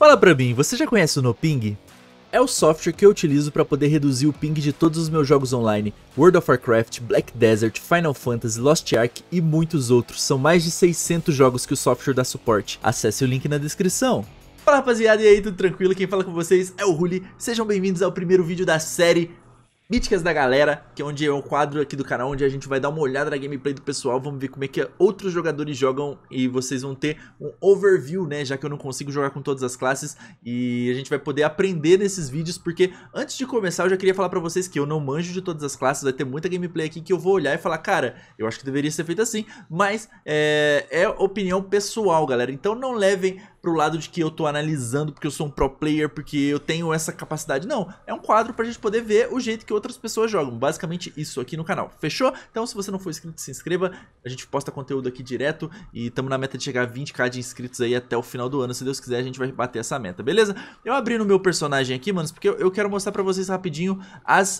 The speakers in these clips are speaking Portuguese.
Fala pra mim, você já conhece o NoPing? É o software que eu utilizo para poder reduzir o ping de todos os meus jogos online, World of Warcraft, Black Desert, Final Fantasy, Lost Ark e muitos outros. São mais de 600 jogos que o software dá suporte. Acesse o link na descrição. Fala rapaziada, e aí, tudo tranquilo? Quem fala com vocês é o Huli. Sejam bem-vindos ao primeiro vídeo da série Míticas da Galera, que é onde é o quadro aqui do canal, onde a gente vai dar uma olhada na gameplay do pessoal, vamos ver como é que outros jogadores jogam e vocês vão ter um overview, né, já que eu não consigo jogar com todas as classes e a gente vai poder aprender nesses vídeos, porque antes de começar eu já queria falar pra vocês que eu não manjo de todas as classes, vai ter muita gameplay aqui que eu vou olhar e falar, cara, eu acho que deveria ser feito assim, mas é opinião pessoal, galera, então não levem pro lado de que eu tô analisando porque eu sou um pro player, porque eu tenho essa capacidade. Não, é um quadro pra gente poder ver o jeito que outras pessoas jogam. Basicamente isso aqui no canal, fechou? Então se você não for inscrito, se inscreva. A gente posta conteúdo aqui direto e estamos na meta de chegar a 20k de inscritos aí até o final do ano. Se Deus quiser, a gente vai bater essa meta, beleza? Eu abri no meu personagem aqui, manos, porque eu quero mostrar pra vocês rapidinho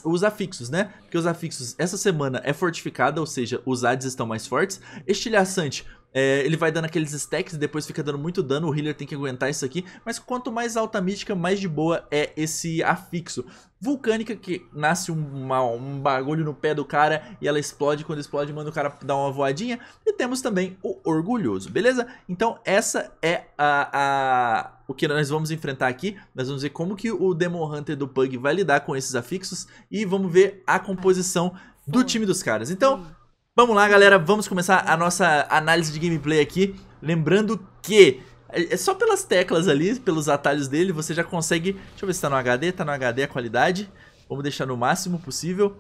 os afixos, né? Porque os afixos essa semana é fortificada, ou seja, os adds estão mais fortes. Estilhaçante, ele vai dando aqueles stacks e depois fica dando muito dano. O healer tem que aguentar isso aqui. Mas quanto mais alta a mítica, mais de boa é esse afixo. Vulcânica, que nasce um bagulho no pé do cara e ela explode. Quando explode, manda o cara dar uma voadinha. E temos também o orgulhoso, beleza? Então essa é o que nós vamos enfrentar aqui. Nós vamos ver como que o Demon Hunter do Pug vai lidar com esses afixos. E vamos ver a composição do time dos caras. Então vamos lá, galera, vamos começar a nossa análise de gameplay aqui. Lembrando que é só pelas teclas ali, pelos atalhos dele, você já consegue... Deixa eu ver se tá no HD a qualidade. Vamos deixar no máximo possível.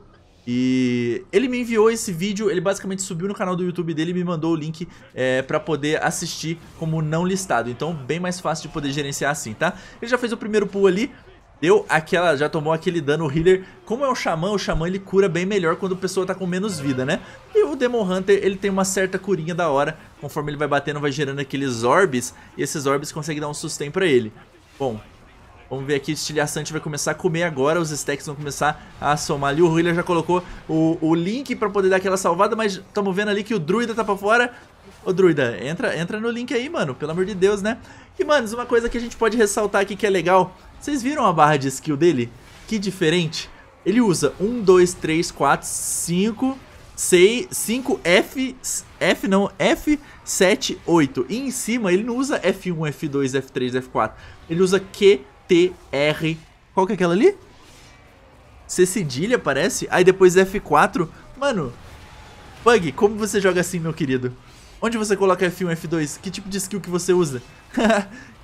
E ele me enviou esse vídeo, ele basicamente subiu no canal do YouTube dele e me mandou o link pra poder assistir como não listado. Então, bem mais fácil de poder gerenciar assim, tá? Ele já fez o primeiro pull ali. Deu aquela, já tomou aquele dano. O healer, como é o Xamã ele cura bem melhor quando a pessoa tá com menos vida, né? E o Demon Hunter, ele tem uma certa curinha da hora. Conforme ele vai batendo, vai gerando aqueles orbes. E esses orbes conseguem dar um sustain pra ele. Bom, vamos ver aqui, o estilhaçante vai começar a comer agora. Os stacks vão começar a somar ali. O healer já colocou o link pra poder dar aquela salvada. Mas estamos vendo ali que o Druida tá pra fora. Ô Druida, entra no link aí, mano, pelo amor de Deus, né? E, manos, uma coisa que a gente pode ressaltar aqui que é legal. Vocês viram a barra de skill dele? Que diferente. Ele usa 1, 2, 3, 4, 5, 6, 5, F7, 8. E em cima ele não usa F1, F2, F3, F4. Ele usa Q, T, R. Qual que é aquela ali? C cedilha, parece. Aí depois F4. Mano, Pug, como você joga assim, meu querido? Onde você coloca F1, F2? Que tipo de skill que você usa?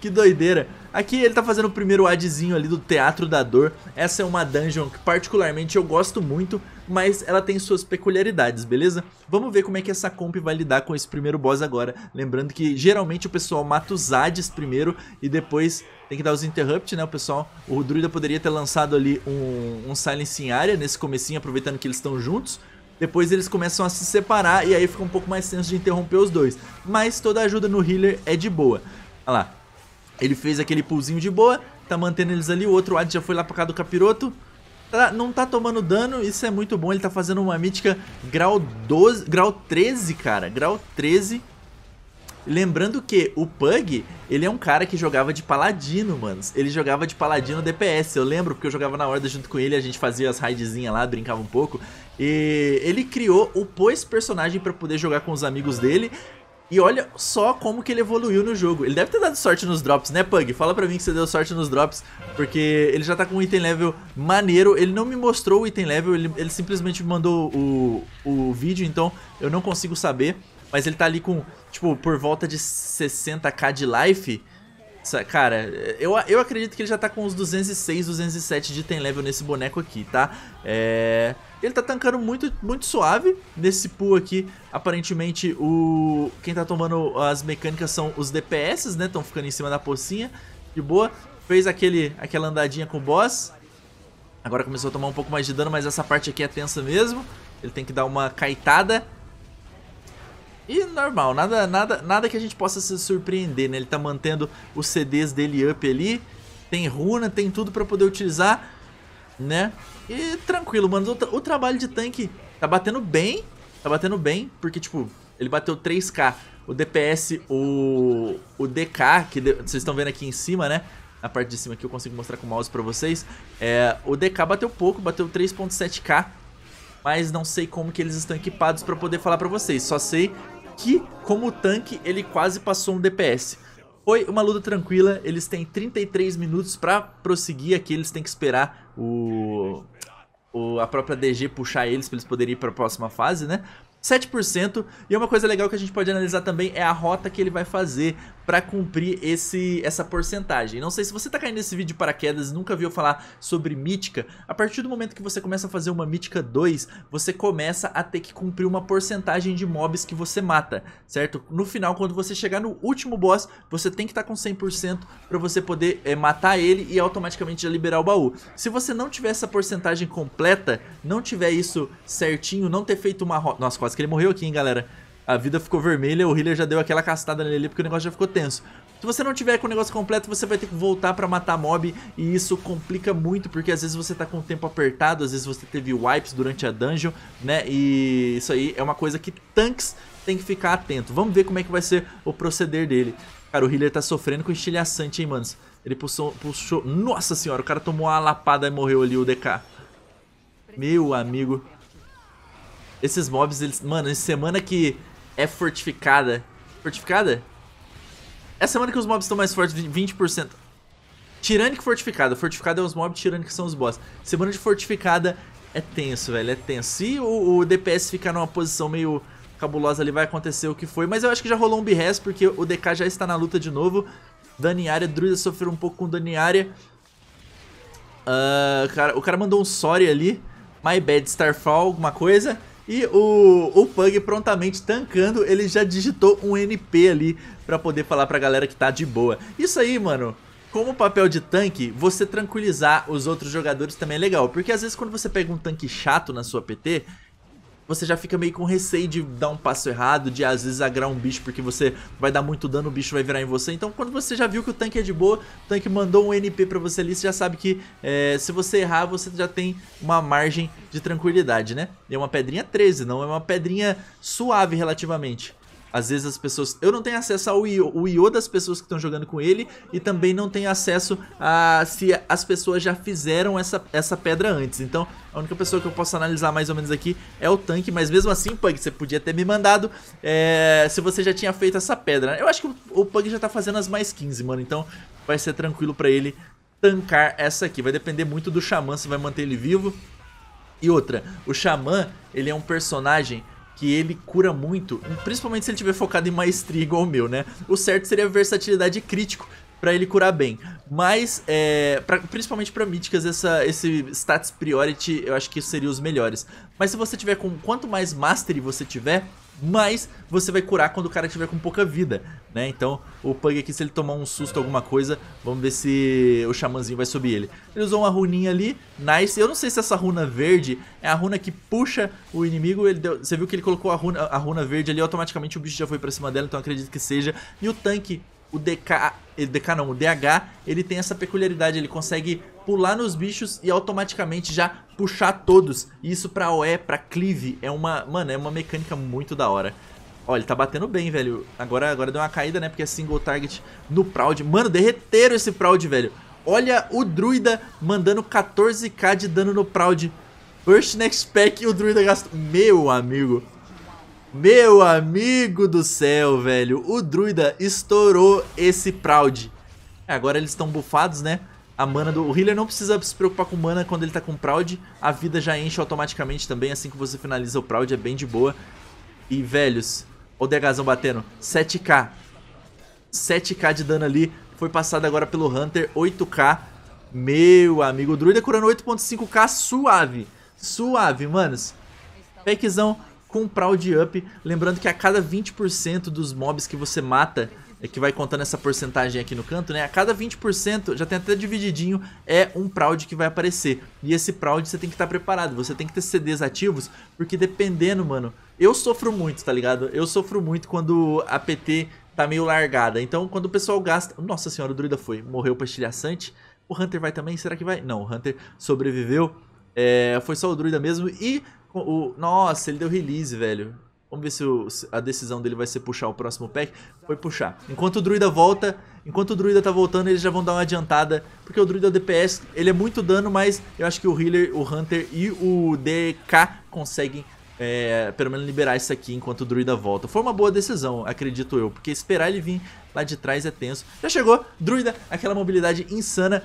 Que doideira. Aqui ele tá fazendo o primeiro adzinho ali do Teatro da Dor. Essa é uma dungeon que particularmente eu gosto muito, mas ela tem suas peculiaridades, beleza? Vamos ver como é que essa comp vai lidar com esse primeiro boss agora. Lembrando que geralmente o pessoal mata os adds primeiro e depois tem que dar os interrupt, né? O pessoal, o Druida poderia ter lançado ali um silence em área nesse comecinho, aproveitando que eles estão juntos. Depois eles começam a se separar e aí fica um pouco mais tenso de interromper os dois. Mas toda ajuda no healer é de boa. Olha lá, ele fez aquele pullzinho de boa, tá mantendo eles ali. O outro AD já foi lá pra cá do capiroto, não tá tomando dano, isso é muito bom. Ele tá fazendo uma mítica grau 12, grau 13, cara, grau 13. Lembrando que o Pug, ele é um cara que jogava de paladino, manos. Ele jogava de paladino DPS, eu lembro, porque eu jogava na horda junto com ele. A gente fazia as raidzinhas lá, brincava um pouco. E ele criou o personagem pra poder jogar com os amigos dele. E olha só como que ele evoluiu no jogo. Ele deve ter dado sorte nos drops, né, Pug? Fala pra mim que você deu sorte nos drops, porque ele já tá com um item level maneiro. Ele não me mostrou o item level, ele simplesmente me mandou o vídeo, então eu não consigo saber. Mas ele tá ali com, tipo, por volta de 60k de life. Cara, eu acredito que ele já tá com uns 206, 207 de item level nesse boneco aqui, tá? Ele tá tankando muito, muito suave nesse pool aqui. Aparentemente, quem tá tomando as mecânicas são os DPS, né? Tão ficando em cima da pocinha, de boa. Fez aquela andadinha com o boss. Agora começou a tomar um pouco mais de dano, mas essa parte aqui é tensa mesmo. Ele tem que dar uma kaitada. E normal, nada que a gente possa se surpreender, né? Ele tá mantendo os CDs dele up ali. Tem runa, tem tudo pra poder utilizar, né? E tranquilo, mano. O trabalho de tanque tá batendo bem. Tá batendo bem, porque, tipo, Ele bateu 3k. O DPS, o DK, que vocês estão vendo aqui em cima, né? Na parte de cima que eu consigo mostrar com o mouse pra vocês. É, o DK bateu pouco, bateu 3.7k. Mas não sei como que eles estão equipados pra poder falar pra vocês. Só sei que, como tanque, ele quase passou um DPS. Foi uma luta tranquila, eles têm 33 minutos pra prosseguir aqui, eles têm que esperar a própria DG puxar eles pra eles poderem ir pra próxima fase, né? 7%, e uma coisa legal que a gente pode analisar também é a rota que ele vai fazer pra cumprir essa porcentagem. Não sei se você tá caindo nesse vídeo de paraquedas e nunca viu falar sobre mítica. A partir do momento que você começa a fazer uma mítica 2, você começa a ter que cumprir uma porcentagem de mobs que você mata, certo? No final, quando você chegar no último boss, você tem que estar com 100% pra você poder matar ele e automaticamente já liberar o baú. Se você não tiver essa porcentagem completa, não tiver isso certinho, não ter feito uma rota... Nossa, quase que ele morreu aqui, hein, galera? A vida ficou vermelha, o healer já deu aquela castada nele porque o negócio já ficou tenso. Se você não tiver com o negócio completo, você vai ter que voltar pra matar mob, e isso complica muito, porque às vezes você tá com o tempo apertado, às vezes você teve wipes durante a dungeon, né? E isso aí é uma coisa que tanques tem que ficar atento. Vamos ver como é que vai ser o proceder dele. Cara, o healer tá sofrendo com estilhaçante, hein, manos? Ele puxou... Nossa senhora, o cara tomou uma lapada e morreu ali, o DK. Meu amigo. Esses mobs, eles... Mano, essa semana que é fortificada... Fortificada? É semana que os mobs estão mais fortes, 20%. Tirânico e fortificada. Fortificada é os mobs, tirânico são os boss. Semana de fortificada é tenso, velho, é tenso. Se o DPS ficar numa posição meio cabulosa ali, vai acontecer o que foi. Mas eu acho que já rolou um BRS, porque o DK já está na luta de novo. Dano em área, Druida sofreu um pouco com dano em área. O cara mandou um sorry ali. My bad, Starfall, alguma coisa. E o Pug prontamente tancando, ele já digitou um NP ali pra poder falar pra galera que tá de boa. Isso aí, mano, como papel de tanque, você tranquilizar os outros jogadores também é legal. Porque às vezes quando você pega um tanque chato na sua PT, você já fica meio com receio de dar um passo errado, de às vezes agrar um bicho porque você vai dar muito dano, o bicho vai virar em você. Então quando você já viu que o tanque é de boa, o tanque mandou um NP pra você ali, você já sabe que se você errar, você já tem uma margem de tranquilidade, né? E é uma pedrinha 13, não é uma pedrinha suave relativamente. Às vezes as pessoas... Eu não tenho acesso ao IO das pessoas que estão jogando com ele, e também não tenho acesso a se as pessoas já fizeram essa pedra antes. Então a única pessoa que eu posso analisar mais ou menos aqui é o tanque. Mas mesmo assim, Pug, você podia ter me mandado se você já tinha feito essa pedra. Eu acho que o Pug já tá fazendo as mais 15, mano. Então vai ser tranquilo pra ele tancar essa aqui. Vai depender muito do Xamã, se vai manter ele vivo. E outra, o Xamã, ele é um personagem que ele cura muito, principalmente se ele estiver focado em maestria igual o meu, né? O certo seria versatilidade e crítico pra ele curar bem. Mas, principalmente pra míticas, esse status priority eu acho que seria os melhores. Mas se você tiver com... Quanto mais mastery você tiver, mais você vai curar quando o cara tiver com pouca vida, né? Então, o Pug aqui, se ele tomar um susto, alguma coisa, vamos ver se o xamãzinho vai subir ele. Ele usou uma runinha ali, nice. Eu não sei se essa runa verde é a runa que puxa o inimigo. Você viu que ele colocou a runa verde ali, automaticamente o bicho já foi pra cima dela, então eu acredito que seja. E o tanque... O DH, ele tem essa peculiaridade, ele consegue pular nos bichos e automaticamente já puxar todos. E isso pra OE, pra cleave, é uma mecânica muito da hora. Olha, ele tá batendo bem, velho. Agora deu uma caída, né, porque é single target no Proud. Mano, derreteram esse Proud, velho. Olha o Druida mandando 14k de dano no Proud. First Next Pack e o Druida gastou... Meu amigo do céu, velho. O Druida estourou esse Proud. Agora eles estão bufados, né? A mana do healer não precisa se preocupar com mana quando ele tá com Proud. A vida já enche automaticamente também. Assim que você finaliza o Proud, é bem de boa. E, velhos, o DHzão batendo. 7k. 7k de dano ali. Foi passado agora pelo Hunter. 8k. Meu amigo, o Druida curando 8.5k. Suave. Suave, manos. Packzão com Proud Up, lembrando que a cada 20% dos mobs que você mata, que vai contando essa porcentagem aqui no canto, né? A cada 20%, já tem até divididinho, é um Proud que vai aparecer. E esse Proud você tem que estar preparado, você tem que ter CDs ativos, porque dependendo, mano, eu sofro muito, tá ligado? Eu sofro muito quando a PT tá meio largada. Então, quando o pessoal gasta... Nossa senhora, o Druida morreu pra estilhaçante. O Hunter vai também? Será que vai? Não, o Hunter sobreviveu. Foi só o Druida mesmo e... Nossa, ele deu release, velho. Vamos ver se a decisão dele vai ser puxar o próximo pack. Foi puxar. Enquanto o Druida volta, enquanto o Druida tá voltando, eles já vão dar uma adiantada. Porque o Druida é o DPS, ele é muito dano, mas eu acho que o Healer, o Hunter e o DK conseguem pelo menos liberar isso aqui enquanto o Druida volta. Foi uma boa decisão, acredito eu, porque esperar ele vir lá de trás é tenso. Já chegou, Druida, aquela mobilidade insana,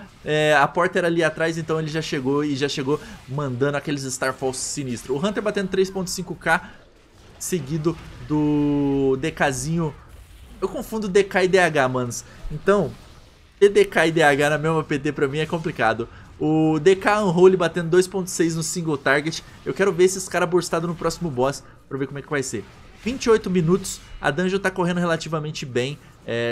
a porta era ali atrás, então ele já chegou e já chegou mandando aqueles Starfalls sinistros. O Hunter batendo 3.5k, seguido do DKzinho. Eu confundo DK e DH, manos. Então, ter DK e DH na mesma PT pra mim é complicado. O DK Unholy batendo 2.6 no single target. Eu quero ver esses caras burstados no próximo boss pra ver como é que vai ser. 28 minutos, a dungeon tá correndo relativamente bem.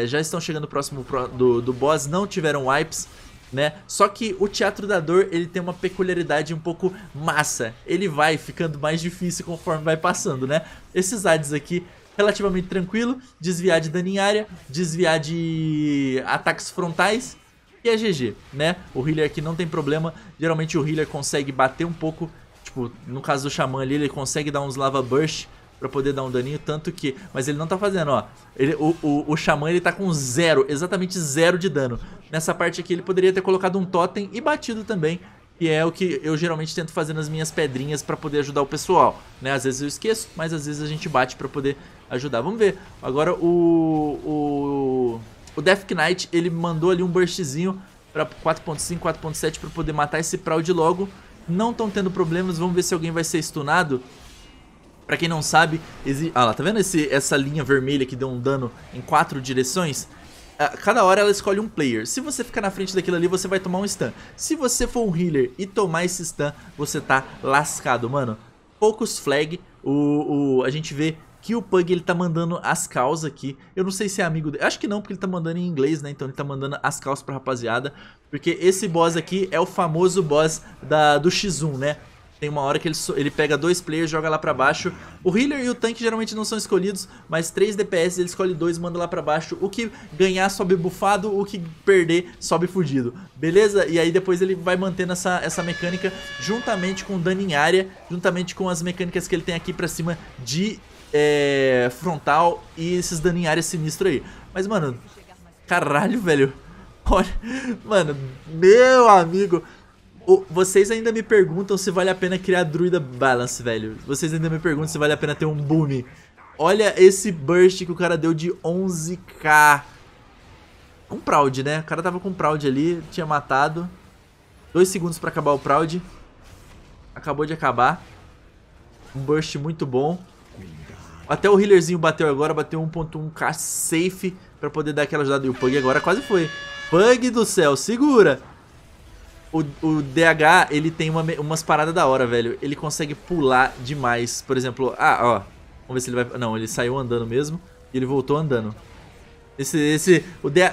Já estão chegando próximo do boss, não tiveram wipes, né? Só que o Teatro da Dor, ele tem uma peculiaridade um pouco massa. Ele vai ficando mais difícil conforme vai passando, né? Esses ADs aqui, relativamente tranquilo. Desviar de dano em área, desviar de ataques frontais e é GG, né? O healer aqui não tem problema. Geralmente o healer consegue bater um pouco. Tipo, no caso do Xamã ali, ele consegue dar uns lava burst pra poder dar um daninho, tanto que... Mas ele não tá fazendo, ó. O Xamã, ele tá com zero, exatamente zero de dano. Nessa parte aqui, ele poderia ter colocado um totem e batido também, que é o que eu geralmente tento fazer nas minhas pedrinhas pra poder ajudar o pessoal, né? Às vezes eu esqueço, mas às vezes a gente bate pra poder ajudar. Vamos ver. Agora o Death Knight, ele mandou ali um burstzinho pra 4.5, 4.7 pra poder matar esse Proud logo. Não estão tendo problemas. Vamos ver se alguém vai ser stunado. Pra quem não sabe, ah lá, tá vendo essa linha vermelha que deu um dano em 4 direções? Cada hora ela escolhe um player. Se você ficar na frente daquilo ali, você vai tomar um stun. Se você for um healer e tomar esse stun, você tá lascado, mano. Poucos flag, a gente vê que o Pug, ele tá mandando as calls aqui. Eu não sei se é amigo dele, acho que não, porque ele tá mandando em inglês, né? Então ele tá mandando as calls pra rapaziada. Porque esse boss aqui é o famoso boss do X1, né? Tem uma hora que ele pega 2 players, joga lá pra baixo. O healer e o tanque geralmente não são escolhidos, mas 3 DPS ele escolhe 2 e manda lá pra baixo. O que ganhar sobe bufado, o que perder sobe fudido. Beleza? E aí depois ele vai mantendo essa mecânica juntamente com o dano em área, juntamente com as mecânicas que ele tem aqui pra cima de frontal e esses dano em área sinistro aí. Mas, mano, caralho, velho. Olha, mano, meu amigo... Vocês ainda me perguntam se vale a pena criar Druida Balance, velho. Vocês ainda me perguntam se vale a pena ter um boom. Olha esse burst que o cara deu de 11k. Com Proud, né? O cara tava com Proud ali, tinha matado. 2 segundos pra acabar o Proud. Acabou de acabar. Um burst muito bom. Até o healerzinho bateu agora, bateu 1.1k safe pra poder dar aquela ajudada. E o Pug agora quase foi. Pug do céu, segura! O DH, ele tem umas paradas da hora, velho. Ele consegue pular demais. Por exemplo, ó. Vamos ver se ele vai... Não, ele saiu andando mesmo. E ele voltou andando.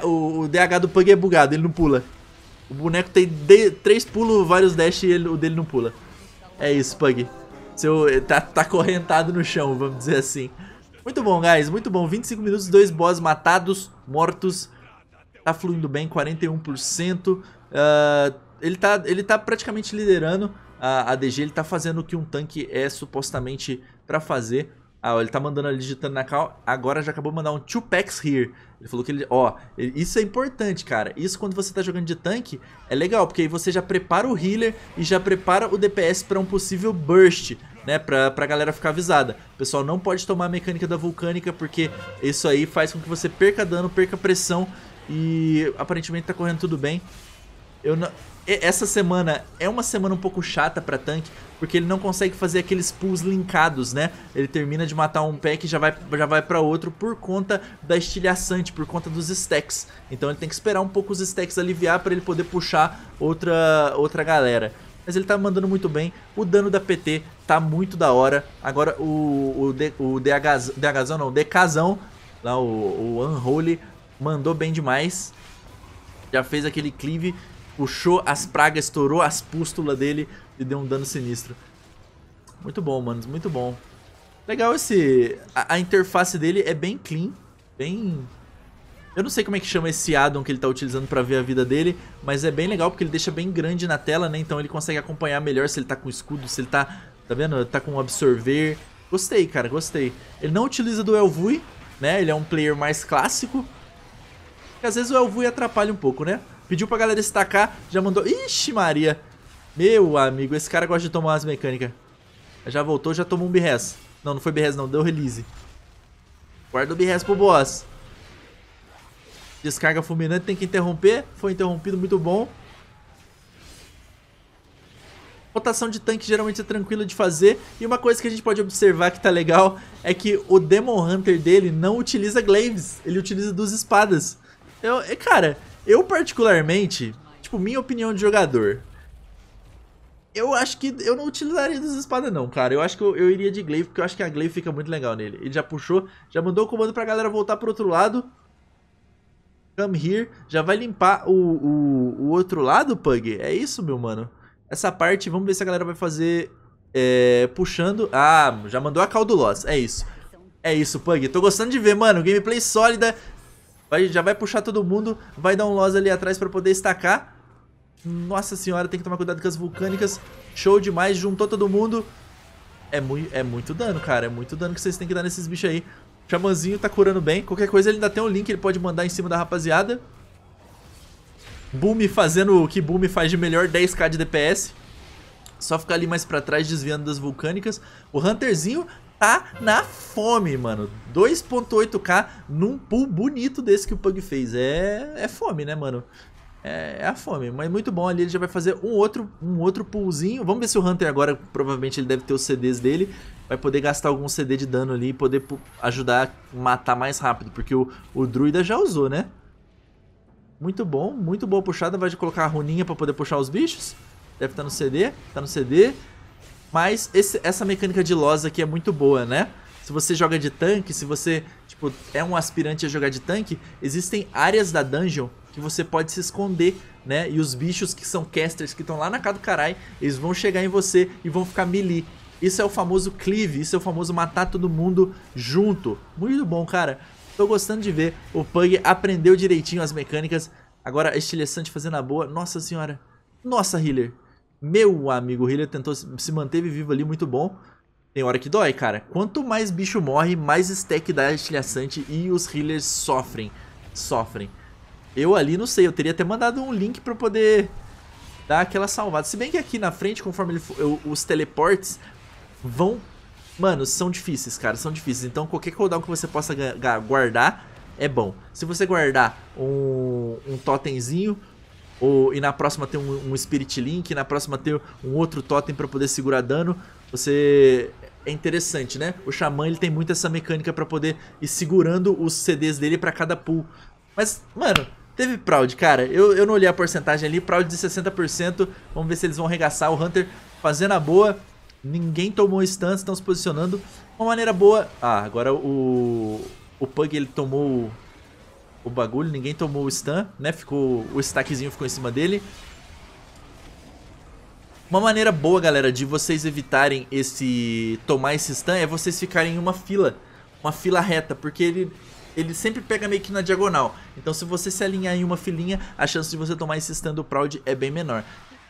O DH do Pug é bugado, ele não pula. O boneco tem 3 pulos, vários dash e o dele não pula. É isso, Pug. Tá correntado no chão, vamos dizer assim. Muito bom, guys, muito bom. 25 minutos, 2 boss matados, mortos. Tá fluindo bem, 41%. Ele tá praticamente liderando a DG, ele tá fazendo o que um tanque é supostamente pra fazer. Ele tá mandando ali, digitando na cal. Agora já acabou de mandar um 2-packs here. Ele falou que ele... isso é importante, cara. Isso quando você tá jogando de tanque é legal, porque aí você já prepara o healer e já prepara o DPS pra um possível burst, né? Pra galera ficar avisada. O pessoal não pode tomar a mecânica da vulcânica, porque isso aí faz com que você perca dano, perca pressão. E aparentemente tá correndo tudo bem. Essa semana é uma semana um pouco chata pra tanque, porque ele não consegue fazer aqueles pulls linkados, né? Ele termina de matar um pack e já vai pra outro por conta da estilhaçante, por conta dos stacks. Então ele tem que esperar um pouco os stacks aliviar pra ele poder puxar outra galera. Mas ele tá mandando muito bem. O dano da PT tá muito da hora. Agora o DKzão, lá o Unholy, mandou bem demais. Já fez aquele cleave. Puxou as pragas, estourou as pústulas dele e deu um dano sinistro. Muito bom, mano, muito bom. Legal esse... A interface dele é bem clean, bem... Eu não sei como é que chama esse addon que ele tá utilizando pra ver a vida dele, mas é bem legal porque ele deixa bem grande na tela, né? Então ele consegue acompanhar melhor se ele tá com escudo, se ele tá... Tá vendo? Tá com absorver. Gostei, cara, gostei. Ele não utiliza do ELVUI, né? Ele é um player mais clássico. E às vezes o ELVUI atrapalha um pouco, né? Pediu pra galera estacar, já mandou... Ixi, Maria! Meu amigo, esse cara gosta de tomar as mecânicas. Já voltou, já tomou um BRS. Não, não foi BRS não, deu release. Guarda o BRS pro boss. Descarga fulminante, tem que interromper. Foi interrompido, muito bom. Rotação de tanque geralmente é tranquila de fazer. E uma coisa que a gente pode observar que tá legal é que o Demon Hunter dele não utiliza glaives. Ele utiliza duas espadas. Eu, cara, eu particularmente, tipo, minha opinião de jogador, eu acho que eu não utilizaria duas espadas não, cara. Eu acho que eu iria de glaive, porque eu acho que a glaive fica muito legal nele. Ele já puxou, já mandou o comando pra galera voltar pro outro lado. Come here. Já vai limpar o outro lado, Pug? É isso, meu mano? Essa parte, vamos ver se a galera vai fazer puxando. Ah, já mandou a Caldo Loss, é isso. É isso, Pug, tô gostando de ver, mano. Gameplay sólida, já vai puxar todo mundo. Vai dar um Loss ali atrás pra poder estacar. Nossa senhora, tem que tomar cuidado com as vulcânicas. Show demais, juntou todo mundo. É muito dano, cara. É muito dano que vocês têm que dar nesses bichos aí. O Xamãzinho tá curando bem. Qualquer coisa ele ainda tem um link, ele pode mandar em cima da rapaziada. Boom fazendo o que Boom faz de melhor, 10k de DPS. Só ficar ali mais pra trás, desviando das vulcânicas. O Hunterzinho tá na fome, mano. 2.8k num pool bonito desse que o Pug fez. É fome, né, mano? É a fome, mas muito bom ali. Ele já vai fazer um outro poolzinho. Vamos ver se o Hunter agora, provavelmente ele deve ter os CDs dele. Vai poder gastar algum CD de dano ali e poder ajudar a matar mais rápido. Porque o Druida já usou, né? Muito bom puxada. Vai colocar a runinha pra poder puxar os bichos. Deve estar no CD, tá no CD. Mas essa mecânica de Loss aqui é muito boa, né? Se você joga de tanque, se você tipo, é um aspirante a jogar de tanque, existem áreas da dungeon que você pode se esconder, né? E os bichos que são casters, que estão lá na cara do caralho, eles vão chegar em você e vão ficar melee. Isso é o famoso cleave, isso é o famoso matar todo mundo junto. Muito bom, cara. Tô gostando de ver, o Pug aprendeu direitinho as mecânicas. Agora, estilhaçante fazendo a boa. Nossa senhora. Nossa, healer. Meu amigo, o healer tentou, se manteve vivo ali, muito bom. Tem hora que dói, cara. Quanto mais bicho morre, mais stack dá estilhaçante e os healers sofrem. Sofrem. Eu ali, não sei, eu teria até mandado um link pra poder dar aquela salvada. Se bem que aqui na frente, conforme ele for, os teleportes vão... Mano, são difíceis, cara, são difíceis. Então qualquer cooldown que você possa guardar é bom. Se você guardar um totemzinho e na próxima ter um Spirit Link, e na próxima ter um outro totem pra poder segurar dano, você... É interessante, né? O Xamã, ele tem muito essa mecânica pra poder ir segurando os CDs dele pra cada pool. Mas, mano... Teve Proud, cara, eu não olhei a porcentagem ali. Proud de 60%, vamos ver se eles vão arregaçar. O Hunter fazendo a boa. Ninguém tomou stance, estão se posicionando. Uma maneira boa. Ah, agora o Pug, ele tomou o bagulho. Ninguém tomou o stun, né? Ficou, o stackzinho ficou em cima dele. Uma maneira boa, galera, de vocês evitarem tomar esse stun é vocês ficarem em uma fila reta, porque ele sempre pega meio que na diagonal. Então se você se alinhar em uma filinha, a chance de você tomar esse stun do Proud é bem menor.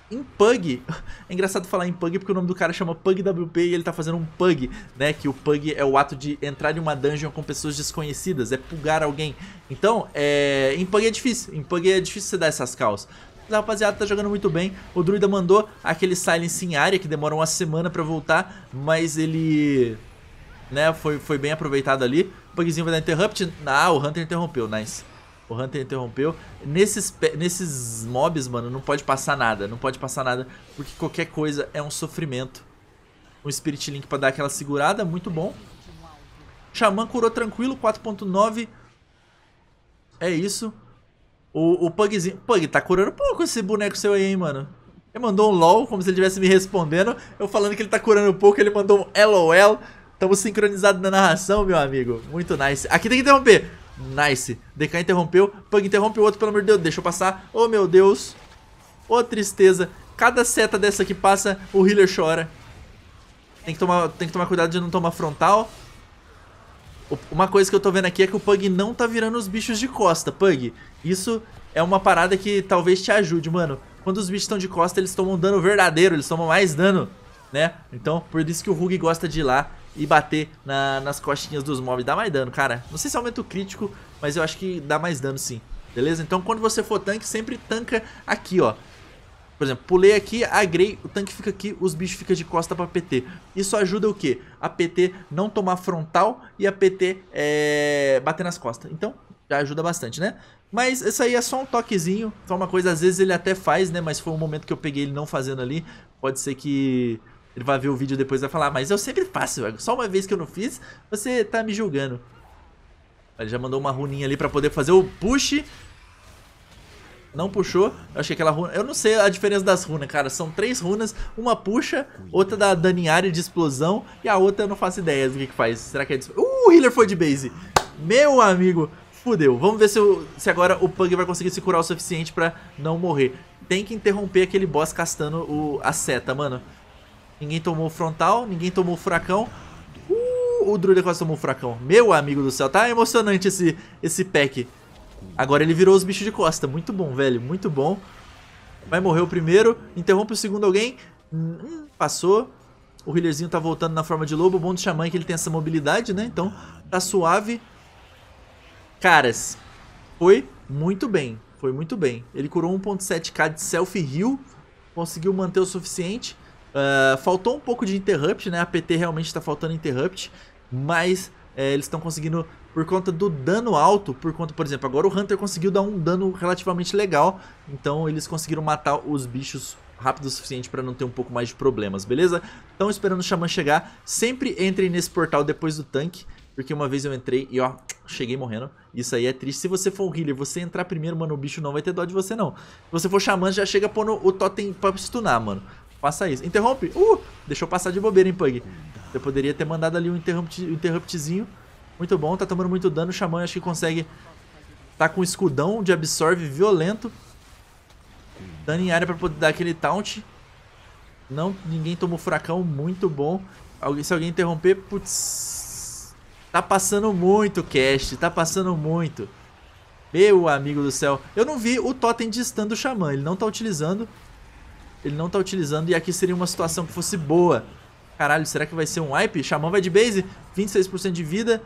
Em Pug, é engraçado falar em Pug porque o nome do cara chama Pug WP e ele tá fazendo um Pug, né? Que o Pug é o ato de entrar em uma dungeon com pessoas desconhecidas, é pugar alguém. Então, em Pug é difícil você dar essas calls. A rapaziada tá jogando muito bem, o Druida mandou aquele silence em área que demora uma semana pra voltar, mas ele... né, foi bem aproveitado ali. O Pugzinho vai dar interrupt. Ah, o Hunter interrompeu, nice. O Hunter interrompeu. Nesses mobs, mano, não pode passar nada. Não pode passar nada, porque qualquer coisa é um sofrimento. Um Spirit Link pra dar aquela segurada, muito bom. Xamã curou tranquilo, 4.9. É isso. O Pugzinho... Pug, tá curando pouco esse boneco seu aí, hein, mano. Ele mandou um LOL, como se ele estivesse me respondendo. Eu falando que ele tá curando pouco, ele mandou um LOL. Estamos sincronizados na narração, meu amigo. Muito nice. Aqui tem que interromper. Nice. DK interrompeu. Pug interrompe o outro, pelo amor de Deus. Deixa eu passar. Oh, meu Deus. Oh, tristeza. Cada seta dessa que passa, o healer chora. Tem que tomar cuidado de não tomar frontal. Uma coisa que eu tô vendo aqui é que o Pug não tá virando os bichos de costa, Pug. Isso é uma parada que talvez te ajude, mano. Quando os bichos estão de costa, eles tomam dano verdadeiro. Eles tomam mais dano, né? Então, por isso que o Hug gosta de ir lá e bater nas costinhas dos mobs. Dá mais dano, cara. Não sei se aumenta o crítico, mas eu acho que dá mais dano sim. Beleza? Então quando você for tanque, sempre tanca aqui, ó. Por exemplo, pulei aqui, agrei, o tanque fica aqui, os bichos ficam de costa pra PT. Isso ajuda o quê? A PT não tomar frontal e a PT bater nas costas. Então, já ajuda bastante, né? Mas isso aí é só um toquezinho, só uma coisa, às vezes ele até faz, né? Mas foi um momento que eu peguei ele não fazendo ali. Pode ser que ele vá ver o vídeo depois e vai falar, mas eu sempre faço, velho. Só uma vez que eu não fiz, você tá me julgando. Ele já mandou uma runinha ali pra poder fazer o push. Não puxou, eu achei aquela runa, eu não sei a diferença das runas, cara, são 3 runas, uma puxa, outra dá dano em área de explosão, e a outra eu não faço ideia do que faz, será que é... o healer foi de base, meu amigo, fudeu, vamos ver se agora o Pug vai conseguir se curar o suficiente pra não morrer, tem que interromper aquele boss castando a seta, mano, ninguém tomou frontal, ninguém tomou furacão, o Druida quase tomou furacão, meu amigo do céu, tá emocionante esse pack. Agora ele virou os bichos de costa. Muito bom, velho. Muito bom. Vai morrer o primeiro. Interrompe o segundo alguém. Passou. O healerzinho tá voltando na forma de lobo. O bom do Xamã é que ele tem essa mobilidade, né? Então, tá suave. Caras, foi muito bem. Foi muito bem. Ele curou 1.7k de self-heal. Conseguiu manter o suficiente. Faltou um pouco de interrupt, né? A PT realmente tá faltando interrupt. Mas eles estão conseguindo... Por conta do dano alto, por exemplo, agora o Hunter conseguiu dar um dano relativamente legal. Então eles conseguiram matar os bichos rápido o suficiente para não ter um pouco mais de problemas, beleza? Então esperando o Xamã chegar, sempre entrem nesse portal depois do tanque. Porque uma vez eu entrei e ó, cheguei morrendo. Isso aí é triste. Se você for um healer, você entrar primeiro, mano, o bicho não vai ter dó de você não. Se você for Xamã, já chega pondo o totem pra stunar, mano. Faça isso. Interrompe. Deixou passar de bobeira, hein, Pug? Eu poderia ter mandado ali um interruptzinho. Muito bom, tá tomando muito dano, o Xamã acho que consegue. Tá com um escudão de absorve violento. Dano em área pra poder dar aquele taunt. Não, ninguém tomou furacão, muito bom. Se alguém interromper, putz. Tá passando muito, cast, tá passando muito. Meu amigo do céu. Eu não vi o totem de stun do Xamã, ele não tá utilizando. Ele não tá utilizando e aqui seria uma situação que fosse boa. Caralho, será que vai ser um wipe? Xamã vai de base, 26% de vida.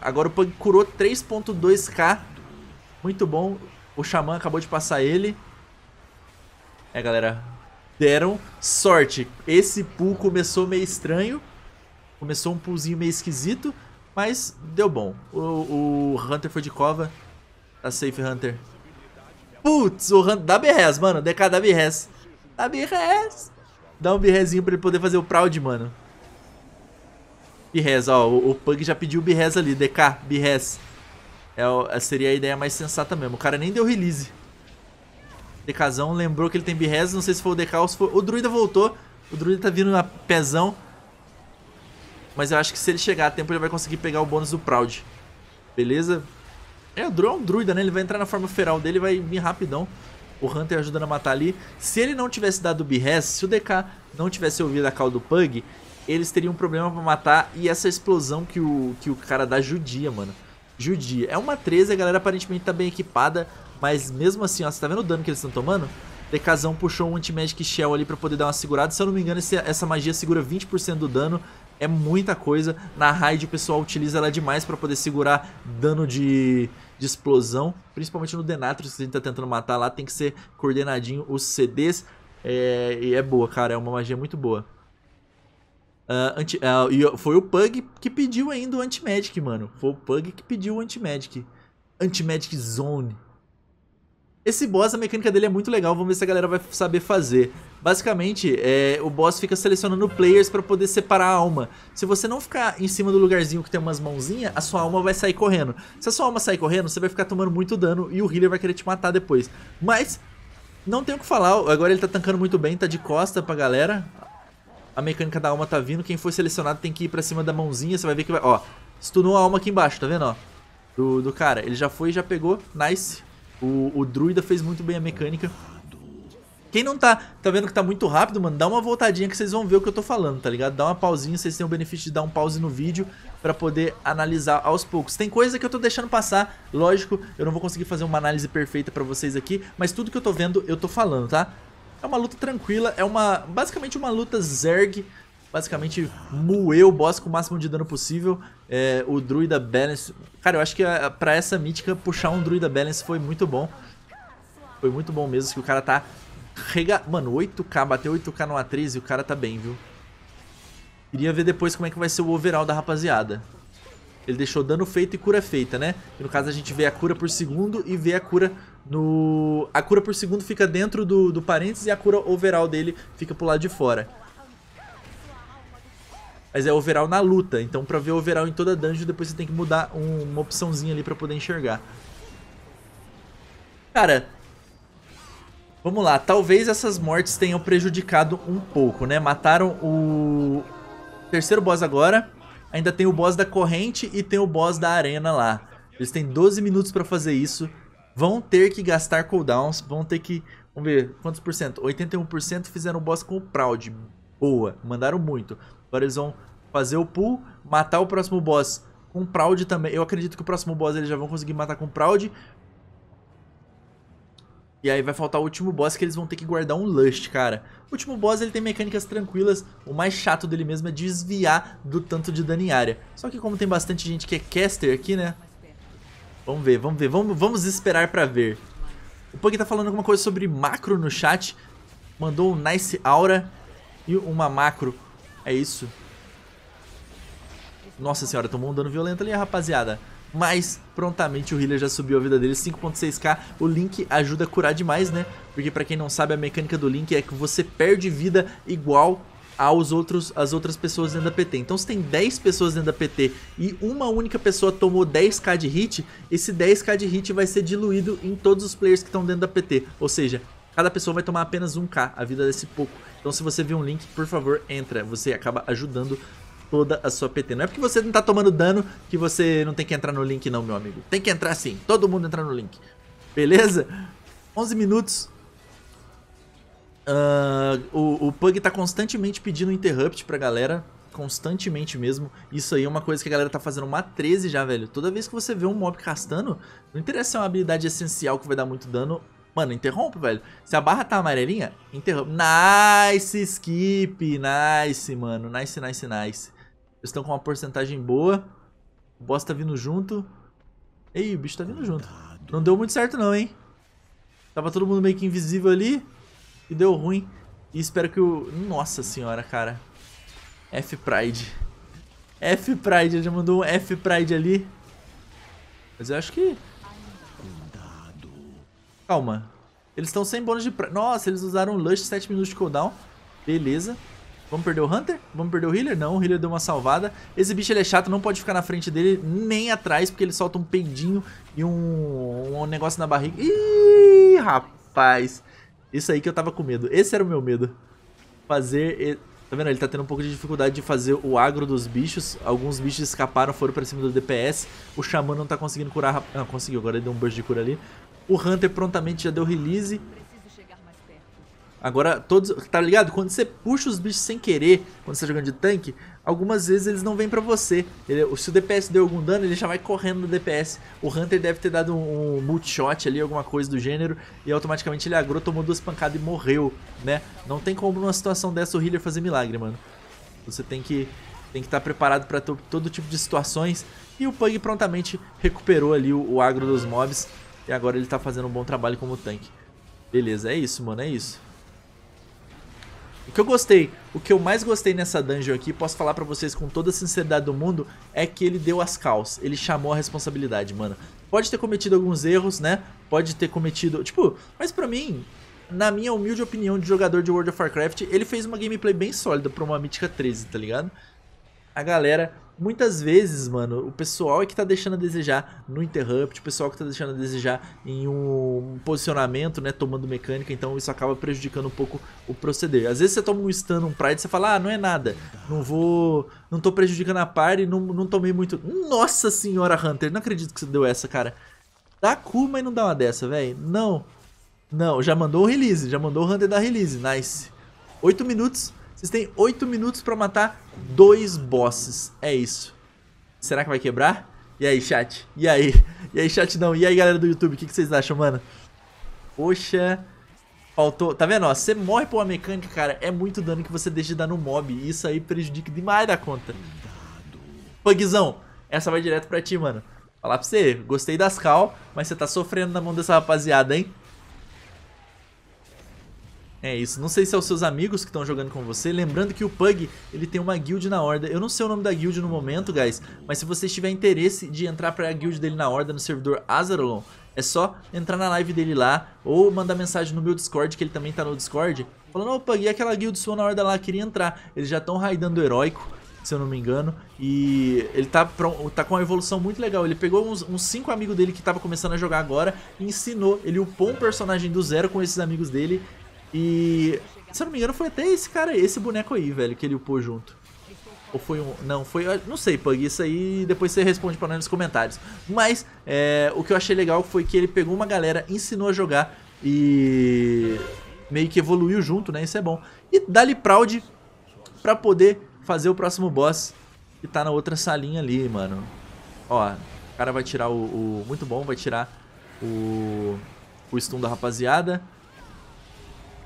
Agora o Pug curou 3.2k. Muito bom. O Xamã acabou de passar ele. É, galera. Deram sorte. Esse pull começou meio estranho. Começou um pullzinho meio esquisito. Mas deu bom. O Hunter foi de cova. Tá safe, Hunter. Putz, o Hunter. Dá BRS, mano. DK dá BRS. Dá BRS. Dá um BRSzinho pra ele poder fazer o Proud, mano. Birrez, ó, o Pug já pediu birrez ali, DK, birrez. Seria a ideia mais sensata mesmo, o cara nem deu release. DKzão lembrou que ele tem birrez, não sei se foi o DK ou se foi... O Druida voltou, o Druida tá vindo na pezão. Mas eu acho que se ele chegar a tempo ele vai conseguir pegar o bônus do Proud. Beleza? É, o Druida é um Druida, né, ele vai entrar na forma feral dele e vai vir rapidão. O Hunter ajudando a matar ali. Se ele não tivesse dado o birrez, se o DK não tivesse ouvido a call do Pug... Eles teriam um problema pra matar. E essa explosão que o cara dá judia, mano. Judia. É uma 13, a galera aparentemente tá bem equipada. Mas mesmo assim, ó, você tá vendo o dano que eles estão tomando? DKzão puxou um anti-magic shell ali pra poder dar uma segurada. Se eu não me engano, essa magia segura 20% do dano. É muita coisa. Na raid o pessoal utiliza ela demais pra poder segurar dano de explosão. Principalmente no Denatrix que a gente tá tentando matar lá. Tem que ser coordenadinho os CDs. E é boa, cara. É uma magia muito boa. Foi o Pug que pediu ainda o anti-magic, mano. Foi o Pug que pediu o anti-magic. Anti-magic zone. Esse boss, a mecânica dele é muito legal. Vamos ver se a galera vai saber fazer. Basicamente, o boss fica selecionando players pra poder separar a alma. Se você não ficar em cima do lugarzinho que tem umas mãozinhas, a sua alma vai sair correndo. Se a sua alma sair correndo, você vai ficar tomando muito dano e o healer vai querer te matar depois. Mas, não tem o que falar. Agora ele tá tankando muito bem, tá de costa pra galera. A mecânica da alma tá vindo, quem foi selecionado tem que ir pra cima da mãozinha, você vai ver que vai... Ó, stunou a alma aqui embaixo, tá vendo, ó? Do cara, ele já foi, já pegou, nice. O Druida fez muito bem a mecânica. Quem não tá vendo que tá muito rápido, mano, dá uma voltadinha que vocês vão ver o que eu tô falando, tá ligado? Dá uma pausinha, vocês têm o benefício de dar um pause no vídeo pra poder analisar aos poucos. Tem coisa que eu tô deixando passar, lógico, eu não vou conseguir fazer uma análise perfeita pra vocês aqui, mas tudo que eu tô vendo, eu tô falando, tá? É uma luta tranquila, é basicamente uma luta Zerg basicamente moer o boss com o máximo de dano possível. O Druida Balance... Cara, eu acho que pra essa mítica, puxar um Druida Balance foi muito bom. Foi muito bom mesmo, que o cara tá... Mano, 8k, bateu 8k no A13 e o cara tá bem, viu? Queria ver depois como é que vai ser o overall da rapaziada. Ele deixou dano feito e cura feita, né? E no caso a gente vê a cura por segundo e vê a cura no... A cura por segundo fica dentro do parênteses e a cura overall dele fica pro lado de fora. Mas é overall na luta, então pra ver overall em toda dungeon depois você tem que mudar uma opçãozinha ali pra poder enxergar. Cara... Vamos lá, talvez essas mortes tenham prejudicado um pouco, né? Mataram o terceiro boss agora, ainda tem o boss da corrente e tem o boss da arena lá. Eles têm 12 minutos pra fazer isso, vão ter que gastar cooldowns, vão ter que... Vamos ver, quantos por cento? 81% fizeram o boss com o Proud, boa, mandaram muito. Agora eles vão fazer o pull, matar o próximo boss com o Proud também. Eu acredito que o próximo boss eles já vão conseguir matar com o Proud. E aí vai faltar o último boss que eles vão ter que guardar um Lust, cara. O último boss ele tem mecânicas tranquilas, o mais chato dele mesmo é desviar do tanto de dano em área. Só que como tem bastante gente que é caster aqui, né? Vamos ver, vamos esperar pra ver. O Pug tá falando alguma coisa sobre macro no chat, mandou um nice aura e uma macro, é isso. Nossa senhora, tomou um dano violento ali, rapaziada. Mas, prontamente, o healer já subiu a vida dele, 5.6k. O Link ajuda a curar demais, né? Porque, pra quem não sabe, a mecânica do Link é que você perde vida igual às outras pessoas dentro da PT. Então, se tem 10 pessoas dentro da PT e uma única pessoa tomou 10k de hit, esse 10k de hit vai ser diluído em todos os players que estão dentro da PT. Ou seja, cada pessoa vai tomar apenas 1k, a vida desse pouco. Então, se você viu um Link, por favor, entra. Você acaba ajudando toda a sua PT. Não é porque você não tá tomando dano que você não tem que entrar no Link não, meu amigo. Tem que entrar sim. Todo mundo entra no Link. Beleza? 11 minutos. O Pug tá constantemente pedindo interrupt pra galera. Constantemente mesmo. Isso aí é uma coisa que a galera tá fazendo uma 13 já, velho. Toda vez que você vê um mob castando, não interessa se é uma habilidade essencial que vai dar muito dano. Mano, interrompe, velho. Se a barra tá amarelinha, interrompe. Nice, skip. Nice, mano. Nice. Eles estão com uma porcentagem boa. O boss tá vindo junto. Ei, o bicho tá vindo junto. Não deu muito certo não, hein? Tava todo mundo meio que invisível ali. E deu ruim. E espero que o... Nossa senhora, cara. F-Pride. Ele já mandou um F-Pride ali. Mas eu acho que... Calma. Eles estão sem bônus de... Nossa, eles usaram o Lust, 7 minutos de cooldown. Beleza. Vamos perder o Hunter? Vamos perder o Healer? Não, o Healer deu uma salvada. Esse bicho ele é chato, não pode ficar na frente dele nem atrás, porque ele solta um peidinho e um negócio na barriga. Ih, rapaz. Isso aí que eu tava com medo. Esse era o meu medo. Fazer... Tá vendo? Ele tá tendo um pouco de dificuldade de fazer o agro dos bichos. Alguns bichos escaparam, foram pra cima do DPS. O Xamã não tá conseguindo curar... Não, conseguiu. Agora ele deu um burst de cura ali. O Hunter prontamente já deu release. Agora todos, tá ligado? Quando você puxa os bichos sem querer, quando você tá jogando de tanque, algumas vezes eles não vêm pra você. Se o DPS deu algum dano, ele já vai correndo no DPS. O Hunter deve ter dado um multishot ali, alguma coisa do gênero, e automaticamente ele agrou, tomou 2 pancadas e morreu, né? Não tem como numa situação dessa o healer fazer milagre, mano. Você tem que estar preparado pra todo tipo de situações. E o Pug prontamente recuperou ali o agro dos mobs. E agora ele tá fazendo um bom trabalho como tanque. Beleza, é isso, mano, é isso. O que eu mais gostei nessa dungeon aqui, posso falar pra vocês com toda a sinceridade do mundo, é que ele deu as calls, ele chamou a responsabilidade, mano. Pode ter cometido alguns erros, né? Pode ter cometido... Tipo, mas pra mim, na minha humilde opinião de jogador de World of Warcraft, ele fez uma gameplay bem sólida pra uma Mítica 13, tá ligado? A galera... Muitas vezes, mano, o pessoal é que tá deixando a desejar no interrupt, o pessoal que tá deixando a desejar em um posicionamento, né, tomando mecânica, então isso acaba prejudicando um pouco o proceder. Às vezes você toma um stun, um pride, você fala, ah, não é nada, não tô prejudicando a party, não tomei muito... Nossa senhora, Hunter, não acredito que você deu essa, cara. Dá cu, mas não dá uma dessa, velho. Não, já mandou o release, já mandou o Hunter dar release, nice. 8 minutos... Vocês têm 8 minutos pra matar 2 bosses, é isso. Será que vai quebrar? E aí, chat? E aí, chat não? E aí, galera do YouTube, o que vocês acham, mano? Poxa, Faltou, tá vendo, ó, você morre por uma mecânica, cara, é muito dano que você deixa de dar no mob, e isso aí prejudica demais da conta. Pugzão, essa vai direto pra ti, mano. Falar pra você, gostei das cal, mas você tá sofrendo na mão dessa rapaziada, hein? É isso, não sei se é os seus amigos que estão jogando com você. Lembrando que o Pug, ele tem uma guild na horda. Eu não sei o nome da guild no momento, guys, mas se você tiver interesse de entrar pra guild dele na horda, no servidor Azarolon, é só entrar na live dele lá, ou mandar mensagem no meu Discord, que ele também tá no Discord, falando, ô Pug, e aquela guild sua na horda lá, queria entrar. Eles já estão raidando o heróico, se eu não me engano, e ele tá com uma evolução muito legal. Ele pegou uns 5 amigos dele que tava começando a jogar agora, e ensinou, ele upou um personagem do zero com esses amigos dele. E, se eu não me engano, foi até esse cara, esse boneco aí, velho, que ele upou junto. Ou foi um... Não, foi... Não sei, Pug, isso aí depois você responde pra nós nos comentários. Mas, o que eu achei legal foi que ele pegou uma galera, ensinou a jogar e meio que evoluiu junto, né? Isso é bom. E dá-lhe proud pra poder fazer o próximo boss que tá na outra salinha ali, mano. Ó, o cara vai tirar o... Muito bom, vai tirar o stun da rapaziada.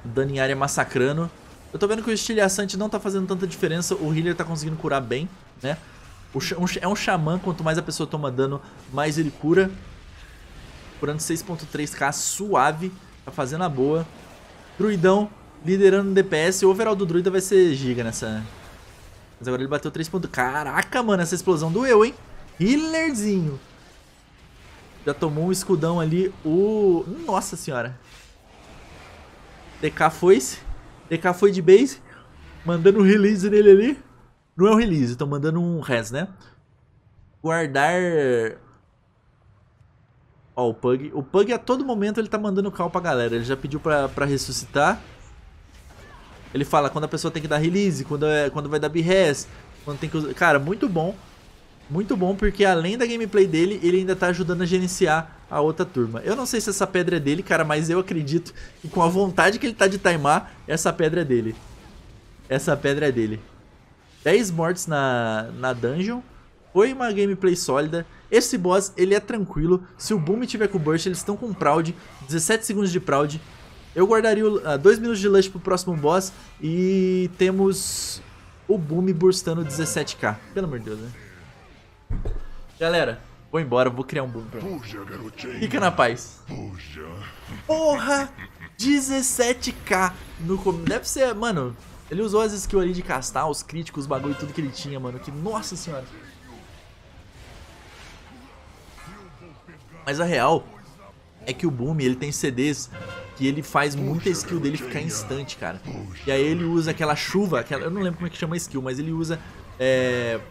Dano em área massacrando. Eu tô vendo que o estilhaçante não tá fazendo tanta diferença. O healer tá conseguindo curar bem, né? É um xamã, quanto mais a pessoa toma dano, mais ele cura. Curando 6.3k, suave. Tá fazendo a boa. Druidão liderando no DPS. O overall do druida vai ser giga nessa. Mas agora ele bateu 3 pontos. Caraca, mano, essa explosão doeu, hein? Healerzinho. Já tomou um escudão ali. Nossa senhora. DK foi de base, mandando um release nele ali. Não é um release, estão mandando um res, né? Guardar... Ó, o Pug. O Pug a todo momento ele tá mandando cal pra galera. Ele já pediu pra ressuscitar. Ele fala quando a pessoa tem que dar release, quando vai dar b-res, quando tem que... Cara, muito bom. Muito bom, porque além da gameplay dele, ele ainda tá ajudando a gerenciar a outra turma. Eu não sei se essa pedra é dele, cara, mas eu acredito que com a vontade que ele tá de timar, essa pedra é dele. Essa pedra é dele. 10 mortes na dungeon. Foi uma gameplay sólida. Esse boss, ele é tranquilo. Se o Boom tiver com o Burst, eles estão com Proud. 17 segundos de Proud. Eu guardaria 2 minutos de Lush pro próximo boss. E temos o Boom burstando 17k. Pelo amor de Deus, né? Galera, vou embora, vou criar um boom pra mim. Fica na paz. Puja. Porra, 17k no começo. Deve ser, mano, ele usou as skills ali de castar, os críticos, os bagulho, tudo que ele tinha, mano. Que nossa senhora. Mas a real é que o Boom, ele tem CDs que ele faz muita skill dele ficar instante, cara. E aí ele usa aquela chuva, aquela, eu não lembro como é que chama a skill, mas ele usa...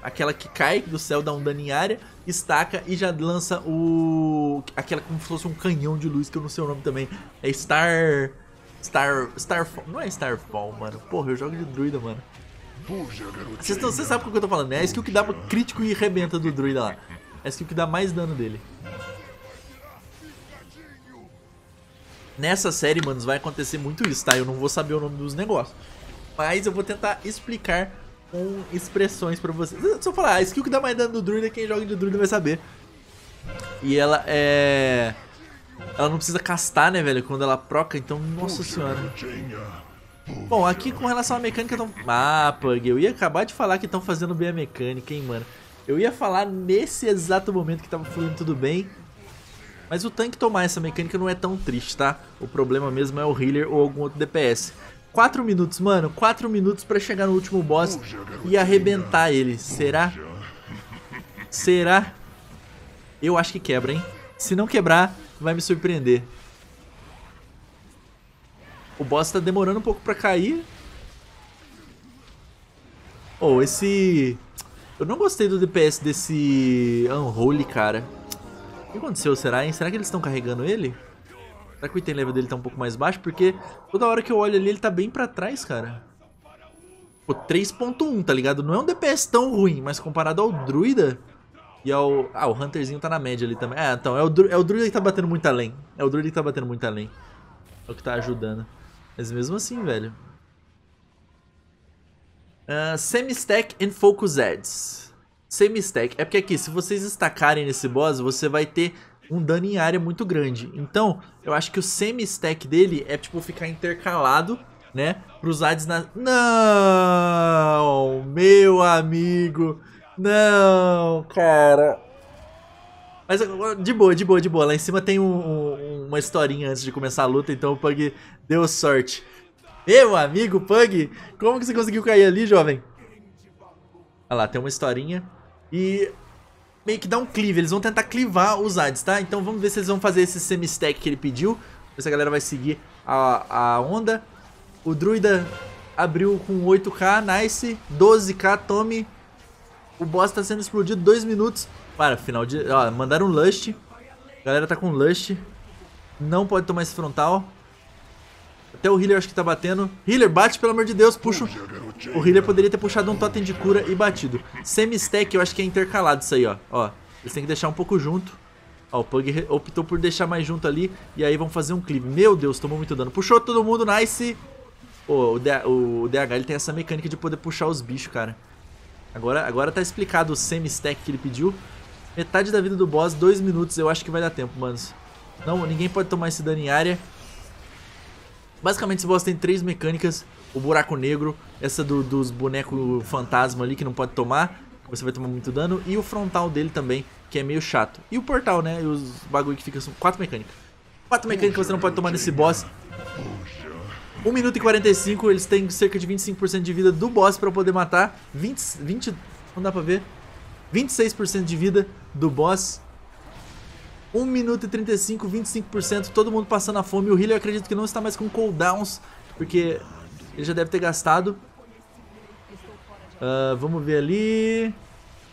aquela que cai do céu, dá um dano em área, estaca e já lança aquela como se fosse um canhão de luz, que eu não sei o nome também. É Starfall. Não é Starfall, mano. Porra, eu jogo de druida, mano. Você sabe o que eu tô falando, né? É a skill que dá crítico e rebenta do druida lá. É a skill que dá mais dano dele. Nessa série, mano, vai acontecer muito isso, tá? Eu não vou saber o nome dos negócios, mas eu vou tentar explicar com expressões pra vocês. Se eu falar, a skill que dá mais dano do druida, quem joga de druida vai saber. E ela é... Ela não precisa castar, né, velho? Quando ela proca, então, nossa senhora. Bom, aqui com relação à mecânica... Tão... Ah, Pug, eu ia acabar de falar que estão fazendo bem a mecânica, hein, mano. Eu ia falar nesse exato momento que tava fluindo tudo bem. Mas o tanque tomar essa mecânica não é tão triste, tá? O problema mesmo é o healer ou algum outro DPS. 4 minutos, mano. 4 minutos pra chegar no último boss e arrebentar ele. Será? Será? Eu acho que quebra, hein? Se não quebrar, vai me surpreender. O boss tá demorando um pouco pra cair. Oh, esse... Eu não gostei do DPS desse Unholy, cara. O que aconteceu, será, hein? Será que eles estão carregando ele? Será que o item level dele tá um pouco mais baixo? Porque toda hora que eu olho ali, ele tá bem pra trás, cara. Pô, 3.1, tá ligado? Não é um DPS tão ruim, mas comparado ao druida e ao... Ah, o Hunterzinho tá na média ali também. Ah, então, é o druida que tá batendo muito além. É o druida que tá batendo muito além. É o que tá ajudando. Mas mesmo assim, velho. Semi-stack and focus ads. Semi-stack. É porque aqui, se vocês estacarem nesse boss, você vai ter... um dano em área muito grande. Então, eu acho que o semi-stack dele é, tipo, ficar intercalado, né? Pros ADs na... Não, meu amigo. Não, cara. Mas de boa, de boa, de boa. Lá em cima tem uma historinha antes de começar a luta, então o Pug deu sorte. Meu amigo Pug, como que você conseguiu cair ali, jovem? Olha lá, tem uma historinha. E meio que dá um cleave, eles vão tentar clivar os ADs, tá? Então vamos ver se eles vão fazer esse semi-stack que ele pediu. Ver se a galera vai seguir a onda. O Druida abriu com 8k, nice. 12k, tome. O boss tá sendo explodido, 2 minutos. Para, final de... Ó, mandaram um Lust. A galera tá com Lust. Não pode tomar esse frontal. Até o Healer acho que tá batendo. Healer, bate, pelo amor de Deus, puxa. O Healer poderia ter puxado um totem de cura e batido. Semi-stack eu acho que é intercalado isso aí, ó. Ó, eles têm que deixar um pouco junto. Ó, o Pug optou por deixar mais junto ali. E aí vão fazer um clipe. Meu Deus, tomou muito dano. Puxou todo mundo, nice. Oh, o DH ele tem essa mecânica de poder puxar os bichos, cara. Agora tá explicado o semi-stack que ele pediu. Metade da vida do boss, 2 minutos. Eu acho que vai dar tempo, manos. Não, ninguém pode tomar esse dano em área. Basicamente esse boss tem 3 mecânicas. O buraco negro, essa dos bonecos fantasma ali que não pode tomar. Você vai tomar muito dano. E o frontal dele também, que é meio chato. E o portal, né? E os bagulho que fica... São 4 mecânicas. 4 mecânicas você não pode tomar nesse boss. 1 minuto e 45, eles têm cerca de 25% de vida do boss pra poder matar. 20, não dá pra ver. 26% de vida do boss. 1 minuto e 35, 25%, todo mundo passando a fome. O Healer eu acredito que não está mais com cooldowns, porque ele já deve ter gastado. Vamos ver ali.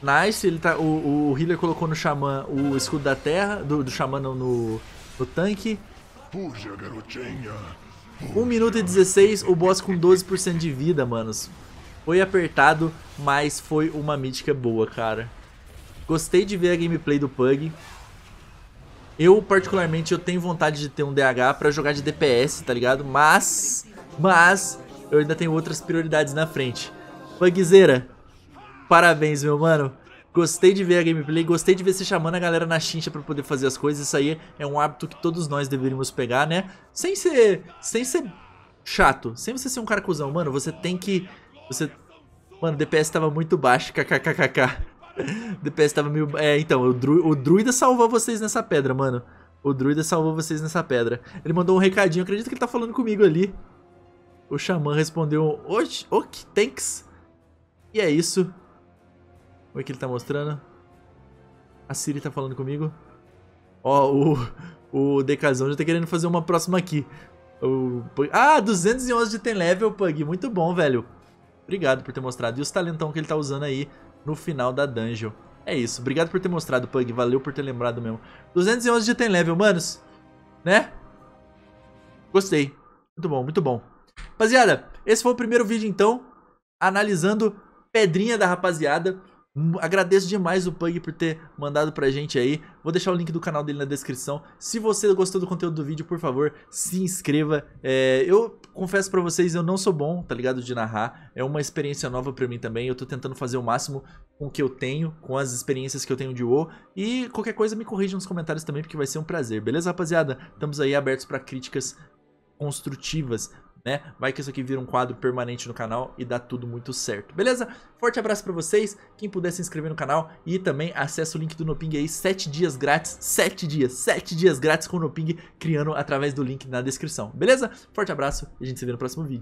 Nice, ele tá, o Healer colocou no Xamã o escudo da terra, do Xamã no tanque. Puxa, garotinha. 1 minuto e 16, o boss com 12% de vida, manos. Foi apertado, mas foi uma mítica boa, cara. Gostei de ver a gameplay do Pug. Eu, particularmente, eu tenho vontade de ter um DH pra jogar de DPS, tá ligado? Mas, eu ainda tenho outras prioridades na frente. Pugzeira, parabéns, meu mano. Gostei de ver a gameplay, gostei de ver você chamando a galera na chincha pra poder fazer as coisas. Isso aí é um hábito que todos nós deveríamos pegar, né? Sem ser chato, sem você ser um cara cuzão. Mano, você tem que... Mano, o DPS tava muito baixo, kkkk. DPS tava meio... É, então, o Druida salvou vocês nessa pedra, mano. O Druida salvou vocês nessa pedra. Ele mandou um recadinho, eu acredito que ele tá falando comigo ali. O Xamã respondeu... Ok, thanks. E é isso. O que ele tá mostrando? A Siri tá falando comigo. Ó, o Decazão já tá querendo fazer uma próxima aqui. Ah, 211 de tem level, Pug. Muito bom, velho. Obrigado por ter mostrado. E os talentão que ele tá usando aí no final da dungeon. É isso. Obrigado por ter mostrado, Pug. Valeu por ter lembrado mesmo. 211 de tem level, manos. Né? Gostei. Muito bom, muito bom. Rapaziada, esse foi o primeiro vídeo, então. Analisando pedrinha da rapaziada. Agradeço demais o Pug por ter mandado pra gente aí. Vou deixar o link do canal dele na descrição. Se você gostou do conteúdo do vídeo, por favor, se inscreva. Eu confesso pra vocês, eu não sou bom, tá ligado, de narrar. É uma experiência nova pra mim também. Eu tô tentando fazer o máximo com o que eu tenho, com as experiências que eu tenho de WoW. E qualquer coisa me corrija nos comentários também, porque vai ser um prazer. Beleza, rapaziada? Estamos aí abertos pra críticas construtivas, né? Vai que isso aqui vira um quadro permanente no canal e dá tudo muito certo, beleza? Forte abraço pra vocês, quem puder se inscrever no canal e também acessa o link do NoPing aí, 7 dias grátis, 7 dias grátis com o NoPing, criando através do link na descrição, beleza? Forte abraço e a gente se vê no próximo vídeo.